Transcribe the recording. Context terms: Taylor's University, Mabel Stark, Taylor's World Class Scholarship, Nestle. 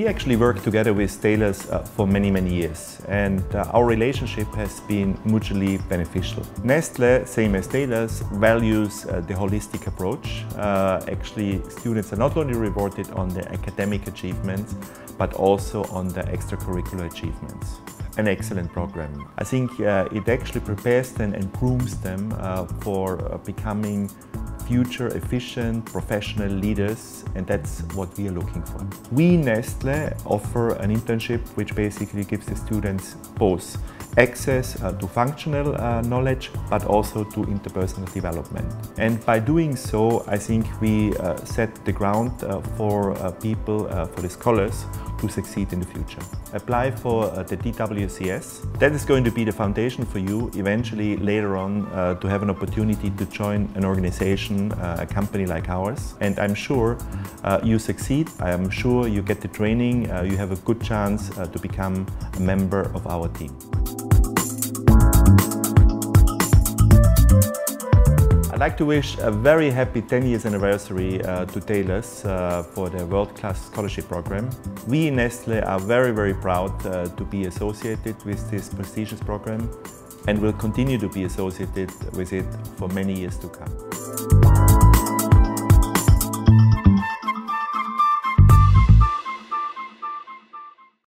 We actually worked together with Taylor's for many, many years, and our relationship has been mutually beneficial. Nestle, same as Taylor's, values the holistic approach. Actually, students are not only rewarded on their academic achievements, but also on their extracurricular achievements. An excellent program. I think it actually prepares them and grooms them for becoming future efficient professional leaders, and that's what we are looking for. We, Nestle, offer an internship which basically gives the students both access to functional knowledge but also to interpersonal development. And by doing so, I think we set the ground for people, for the scholars, to succeed in the future. Apply for the TWCS. That is going to be the foundation for you eventually later on to have an opportunity to join an organization, a company like ours. And I'm sure you succeed. I'm sure you get the training. You have a good chance to become a member of our team. I'd like to wish a very happy 10 years anniversary to Taylor's for their World Class Scholarship program. We in Nestle are very, very proud to be associated with this prestigious program, and will continue to be associated with it for many years to come.